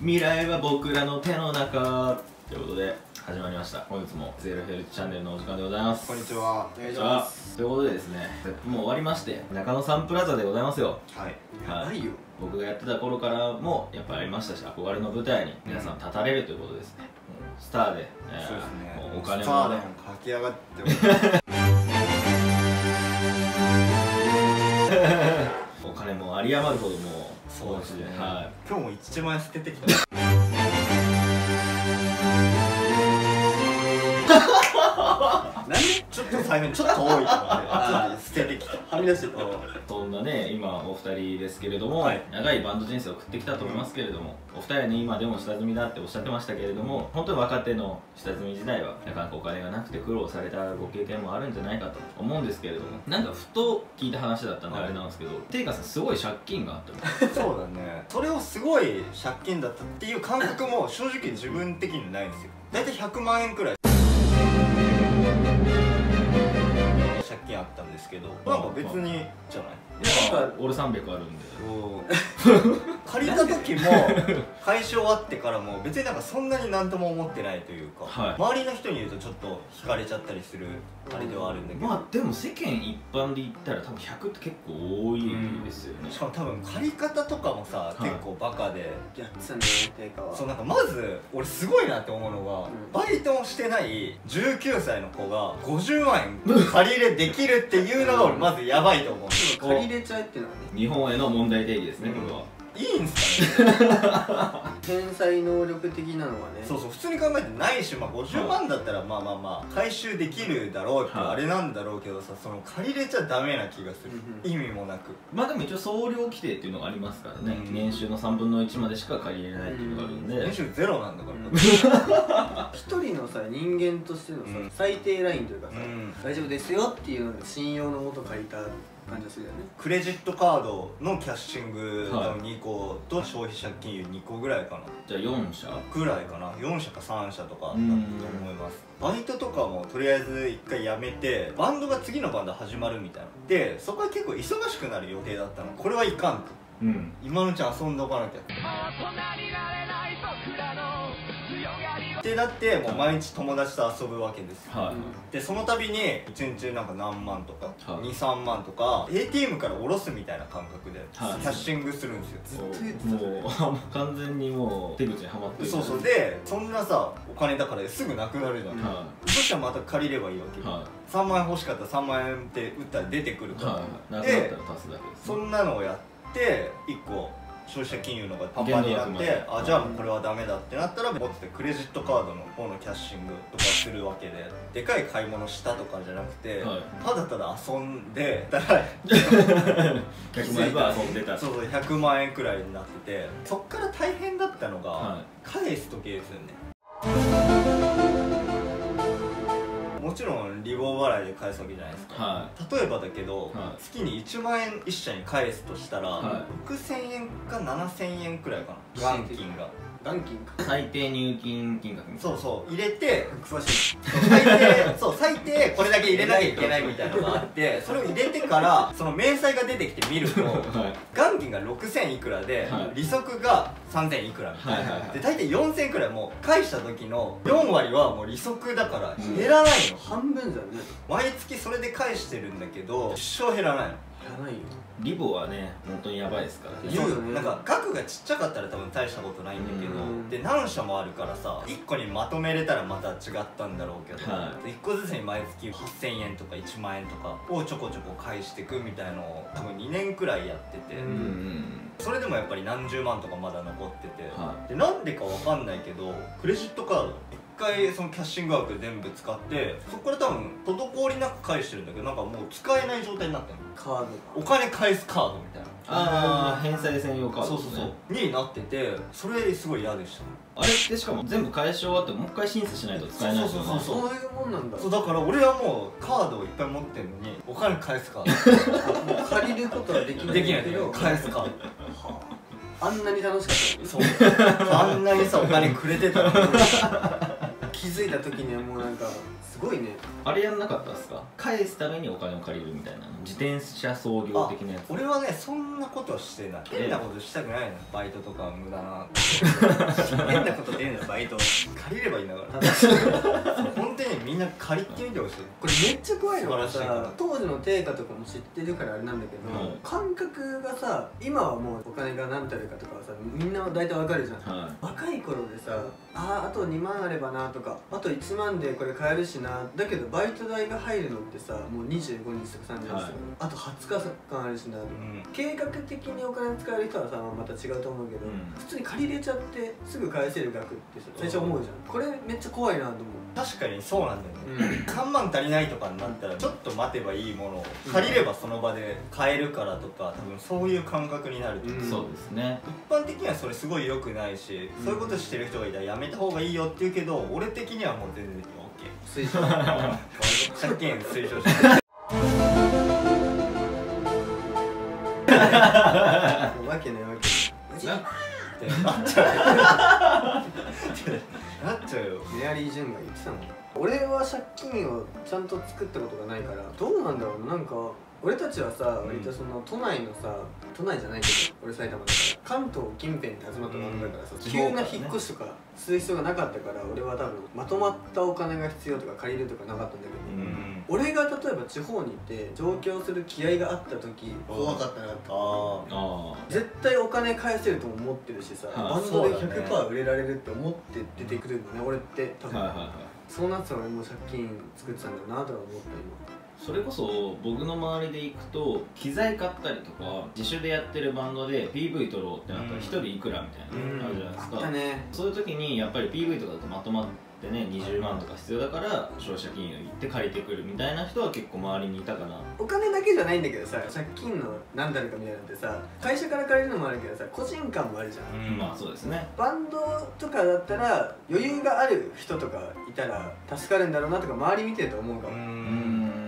未来は僕らの手の中ということで始まりました。本日もゼロヘルツチャンネルのお時間でございます。こんにちは。お願いします。ということでですね、もう終わりまして中野サンプラザでございますよ。はい、やばいよ。僕がやってた頃からもやっぱりありましたし、憧れの舞台に皆さん立たれるということですね。スターで、お金もね駆け上がってお金も有り余るほどもうそうですね。はい、今日も1万円捨ててきた。なんでちょっと最後にちょっと多いから捨ててきた、はみ出してた。そんなね、今お二人ですけれども、長いバンド人生を送ってきたと思いますけれども、お二人に今でも下積みだっておっしゃってましたけれども、本当に若手の下積み時代はなかなかお金がなくて苦労されたご経験もあるんじゃないかと思うんですけれども、なんかふと聞いた話だったんであれなんですけど、ていかさんすごい借金があった。そうだね、それをすごい借金だったっていう感覚も正直自分的にないんですよ。大体100万円くらい借金あったんですけど、なんか別にじゃない。俺300あるんで借りた時も解消あってからも別になんかそんなになんとも思ってないというか、周りの人に言うとちょっと引かれちゃったりするあれではあるんだけど、まあでも世間一般で言ったら多分100って結構多いですよね。しかも多分借り方とかもさ結構バカでやってたんだよ、定価は。そう、なんかまず俺すごいなって思うのが、バイトもしてない19歳の子が50万円借り入れできるっていうのが俺まずやばいと思う。借り入れちゃうっていうのはね、日本への問題定義ですね、これは。いいんすかね天才能力的なのはね。そうそう、普通に考えてないし、まあ50万だったらまあまあまあ回収できるだろうってあれなんだろうけどさ、その借りれちゃダメな気がする、意味もなく。まあでも一応総量規定っていうのがありますからね、年収の3分の1までしか借りれないっていうのがあるんで、年収ゼロなんだから一人のさ、人間としてのさ最低ラインというかさ、大丈夫ですよっていうので信用のもと借りた感じがするよね。クレジットカードのキャッシングの2個と消費借金2個ぐらいかな。じゃあ4社ぐらいかな、4社か3社とかだと思います。バイトとかもとりあえず1回やめて、バンドが次のバンド始まるみたいなで、そこは結構忙しくなる予定だったの。これはいかんと、今のうち遊んでおかなきゃってなって、もう毎日友達と遊ぶわけですよ。でその度に1日なんか何万とか23万とか ATM から下ろすみたいな感覚でキャッシングするんですよ。ずっと言ってた。もう完全にもう手口にはまってる。そうそう、でそんなさお金だからすぐなくなるじゃん。そしたらまた借りればいいわけ。3万円欲しかったら3万円って打ったら出てくるから、でそんなのをやって1個消費者金融のがパンパンになって、あ、じゃあもうこれはダメだってなったら持っててクレジットカードの方のキャッシングとかするわけで、でかい買い物したとかじゃなくて、ただただ遊んでたら100万円くらいになってて、そっから大変だったのが返す時ですよね。もちろんリボ払いで返すわけじゃないですか。例えばだけど、月に1万円1社に返すとしたら6000円か7000円くらいかな、元金が。元金か最低入金金額みたいな。そうそう入れて、最低これだけ入れなきゃいけないみたいなのがあって、それを入れてからその明細が出てきて見ると、元金が6000いくらで利息が3000いくらみたいなで、大体4000くらいもう返した時の4割はもう利息だから減らないの。半分じゃね、毎月それで返してるんだけど一生減らないの。やばいよリボはね、本当にやばいですから。なんか額がちっちゃかったら多分大したことないんだけど、で何社もあるからさ、1個にまとめれたらまた違ったんだろうけど、1個ずつに毎月8000円とか1万円とかをちょこちょこ返してくみたいなのを多分2年くらいやってて、それでもやっぱり何十万とかまだ残ってて、でなんでかわかんないけどクレジットカード一回そのキャッシング枠全部使って、そこから多分滞りなく返してるんだけど、なんかもう使えない状態になってる。カード、お金返すカードみたいな、ああ返済専用カード、ね、そうそうそうになってて、それすごい嫌でした。あれってしかも全部返し終わってもう一回審査しないと使えない。そうそうそう、そういうもんなんだ。そうだから俺はもうカードをいっぱい持ってるのにお金返すカード借りることはできないけど返すカードあんなに楽しかったよね。そうあんなにさお金くれてたの気づいた時にはもうなんかすごいね。あれやんなかったですか、返すためにお金を借りるみたいな、自転車操業的なやつ。俺はねそんなことしてない、変なことしたくないの。バイトとかは無駄な変なこと出るの、バイト借りればいいんだから。本当にみんな借りてみてほしい。これめっちゃ怖いのがさ、当時の定価とかも知ってるからあれなんだけど、感覚がさ、今はもうお金が何たるかとかはさ、みんな大体わかるじゃん。若い頃でさ、あと2万あればなとか、あと1万でこれ買えるしな、だけどバイト代が入るのってさ、もう25日とか30日とか、あと20日間あるしな。計画的にお金使える人はさ、また違うと思うけど、普通に借りれちゃってすぐ返せる額って最初思うじゃん。これめっちゃ怖いなと思う。確かにそうなんだよね。3万足りないとかになったら、ちょっと待てばいいものを借りればその場で買えるからとか、多分そういう感覚になる。そうですね。一般的にはそれすごい良くないし、そういうことしてる人がいたらやめた方がいいよって言うけど、俺的にはもう全然 OK。 推奨借金推奨してるわけないわけないってなっちゃうよなっちゃうよ。メアリー・ジュンが言ってたの。俺は借金をちゃんと作ったことがないから、どうなんだろう。なんか俺たちはさ、割とその都内のさ、都内じゃないけど俺埼玉だから、関東近辺に集まったものだからさ、急な引っ越しとかする必要がなかったから、俺は多分まとまったお金が必要とか借りるとかなかったんだけど、俺が例えば地方にいて上京する気合があった時、怖かったなとか、絶対お金返せると思ってるしさ、バンドで 100% 売れられるって思って出てくるんだね、俺って多分。そうなってたら俺も借金作ってたんだなとは思った今。それこそ僕の周りで行くと、機材買ったりとか自主でやってるバンドで PV 撮ろうってなったら1人いくらみたいなのあるじゃないですか。そういう時にやっぱり PV とかだとまとまってね、20万とか必要だから消費者金融行って借りてくるみたいな人は結構周りにいたかな。お金だけじゃないんだけどさ、借金の何たるかみたいなのってさ、会社から借りるのもあるけどさ、個人間もあるじゃん。まあそうですね。バンドとかだったら余裕がある人とかいたら助かるんだろうなとか、周り見てると思うかも。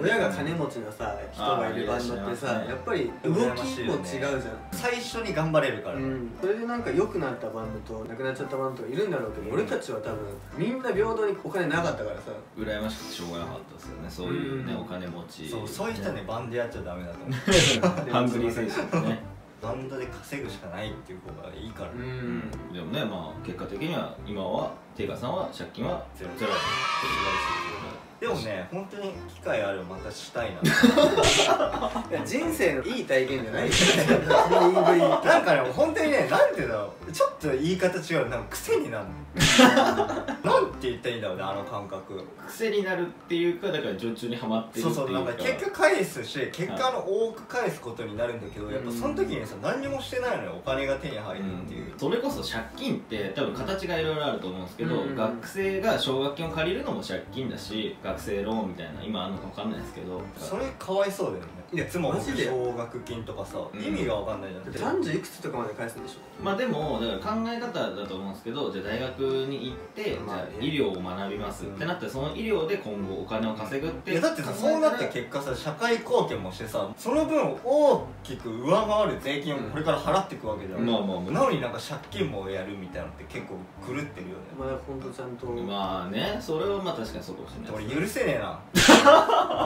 親が金持ちのさ、人がいるバンドってさ、やっぱり動きも違うじゃん。最初に頑張れるから、それでなんか良くなったバンドとなくなっちゃったバンドとかいるんだろうけど、俺たちは多分みんな平等にお金なかったからさ、羨ましくてしょうがなかったですよね、そういうね、お金持ち。そういう人はね、バンドやっちゃダメだと思う。ハングリー精神ね。バンドで稼ぐしかないっていう方がいいから。でもね、まあ結果的には今は定価さんは借金はゼロゼロ。でもね、本当に機会あればまたしたいな。人生のいい体験じゃないよ。なんかね、本当にね、なんていうんだろう、ちょっと言い方違う、なんか癖になる。なんて言ったらいいんだろうね、あの感覚。癖になるっていうか、だから常駐にはまってるっていうか。そうそう、なんか結果返すし、結果の多く返すことになるんだけど、やっぱその時にさ、何にもしてないのよ、お金が手に入るっていう。それこそ借金って多分形がいろいろあると思うんですけど、学生が奨学金を借りるのも借金だし、学生ローンみたいな今あるのか分かんないですけど、それかわいそうだよね。いや、つまり奨学金とかさ、意味が分かんないじゃん。30いくつとかまで返すんでしょ。まあでもだから考え方だと思うんですけど、じゃあ大学に行ってじゃあ医療を学びますってなって、その医療で今後お金を稼ぐって。いやだってさ、そうなった結果さ、社会貢献もしてさ、その分大きく上回る税金をこれから払っていくわけじゃん。まあまあ、なのになんか借金もやるみたいなのって結構狂ってるよね。まあほんとちゃんと、まあね、それはまあ確かにそうかもしれない。許せねえな、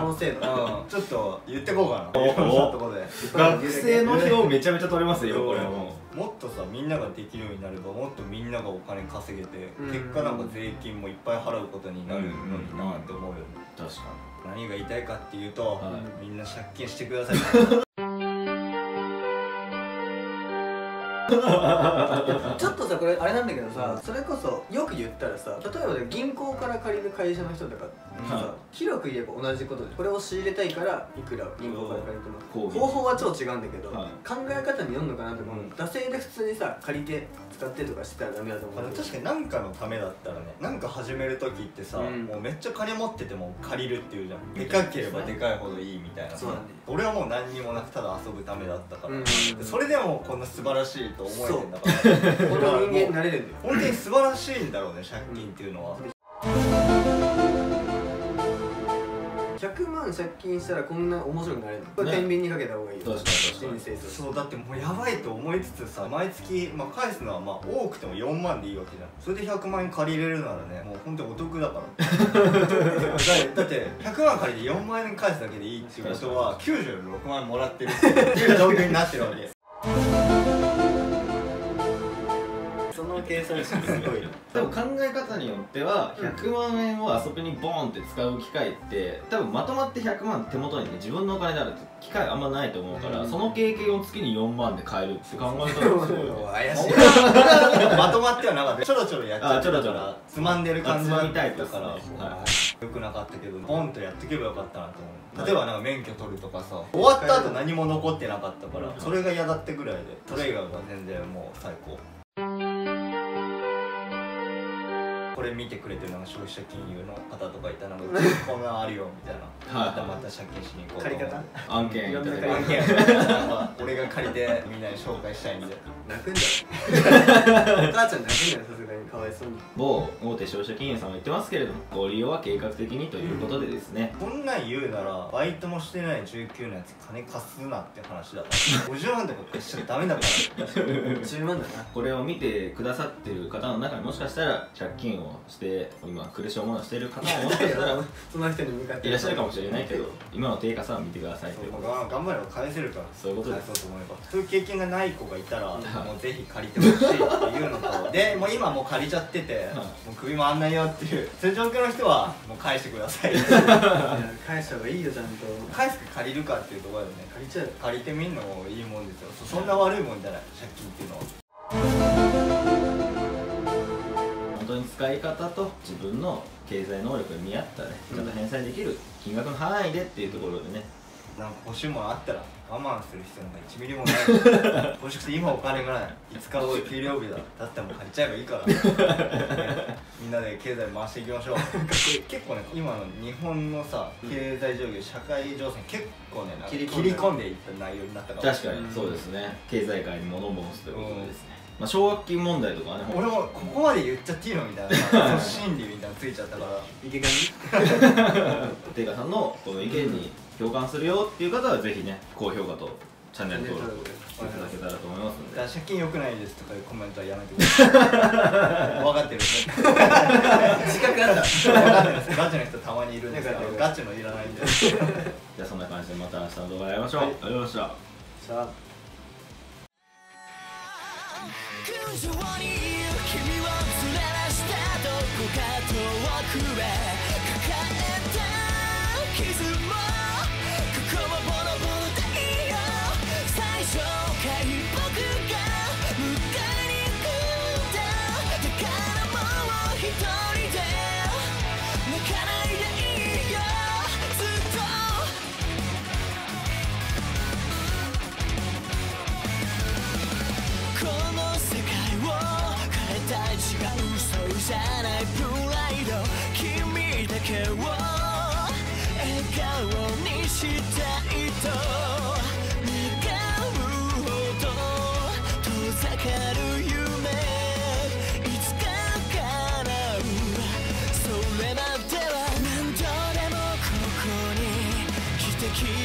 この制度。ちょっと言ってこうかな。学生の票めちゃめちゃ取れますよこれ。もっとさ、みんなができるようになれば、もっとみんながお金稼げて、結果なんか税金もいっぱい払うことになるのになって思うよね。確かに。何が言いたいかっていうと、みんな借金してください。ちょっとさ、これあれなんだけどさ、それこそよく言ったらさ、例えば銀行から借りる会社の人とかさ、広く言えば同じことで、これを仕入れたいからいくら銀行から借りても、方法は超違うんだけど、考え方によるのかなと思う。惰性で普通にさ、借りて使ってとかしてたらダメだと思う。確かに何かのためだったらね、なんか始める時ってさ、もうめっちゃ金持ってても借りるっていうじゃん。でかければでかいほどいいみたいな。俺はもう何にもなく、ただ遊ぶためだったから、それでもこんな素晴らしいと思えるんだから、この人間になれるんだよ。本当に素晴らしいんだろうね、借金っていうのは。100万借金したらこんな面白くなれるの、これ天秤にかけた方がいいよ、人生と。そうだってもうやばいと思いつつさ、毎月、まあ、返すのはまあ多くても4万でいいわけじゃん。それで100万円借りれるならね、もう本当にお得だからだって100万借りて4万円返すだけでいいっていうことは96万円もらってるっていう状況になってるわけその計算式すごい多分考え方によっては100万円を遊びにボーンって使う機会って多分まとまって100万手元にね自分のお金になるって機会あんまないと思うから、その経験を月に4万で買えるって考えたらすごいよ。怪しいまとまってはなかった、ちょろちょろやっちゃってるからつまんでる感じみたいだからよくなかったけど、ボンとやっていけばよかったなと思う。例えばなんか免許取るとかさ、終わった後何も残ってなかったからそれが嫌だってぐらいで、それ以外は全然もう最高。これ見てくれてるのが消費者金融の方とかいたら、こんなんあるよみたいな、またまた借金しに行こう、借り方案件俺が借りてみんなに紹介したいんで泣くんだよお母ちゃん泣くんだよ、さすがにかわいそうに。某大手消費者金融さんは言ってますけれども、ご利用は計画的にということでですね、こんなん言うならバイトもしてない19のやつ金貸すなって話だから50万とか貸しちゃダメだから10万だな。これを見てくださってる方の中にもしかしたら借金をして今苦しい思いをしている方ももしかしたらその人に向かっていらっしゃるかもしれないけど、今の低下さを見てくださいということで、頑張れば返せるから、そういうことです。そういう経験がない子がいたらもうぜひ借りてほしいっていうのとで、もう今もう借りちゃっててもう首回んないよっていうそういう状況の人はもう返してください返した方がいいよ、ちゃんと返すか借りるかっていうところだよね。借りちゃう、借りてみんのもいいもんですよ、そんな悪いもんじゃない借金っていうのは。使い方と自分の経済能力に見合ったね、ちゃんと返済できる金額の範囲でっていうところでね、なんか欲しいものあったら我慢する必要なんか1ミリもない欲しくて今お金がない、5日後給料日だ、だったらもう借りちゃえばいいからみんなで経済回していきましょう結構ね今の日本のさ経済状況、社会情勢結構ね切り込んでいった内容になったから、確かにそうですね、経済界に物申すということですね。まあ奨学金問題とかね、俺もここまで言っちゃっていいのみたいな心理みたいなついちゃったから池上てかさんのこの意見に共感するよっていう方はぜひね、高評価とチャンネル登録いただけたらと思いますので、借金良くないですとかいうコメントはやめてください分かってる自覚あった分かってます、ガチの人たまにいるんですけどガチのいらないんでじゃあそんな感じでまた明日の動画やりましょう。ありがとうございました。空上にいる君を連れ出したどこか遠くへ抱えた傷もここもボロボロだよ、最初から僕が迎えに行くんだ、だからもう一人で泣かないでいいよずっと。じゃないプライド、君だけを笑顔にしたいと願うほど遠ざかる夢、いつか叶うそれまでは何度でもここに来てき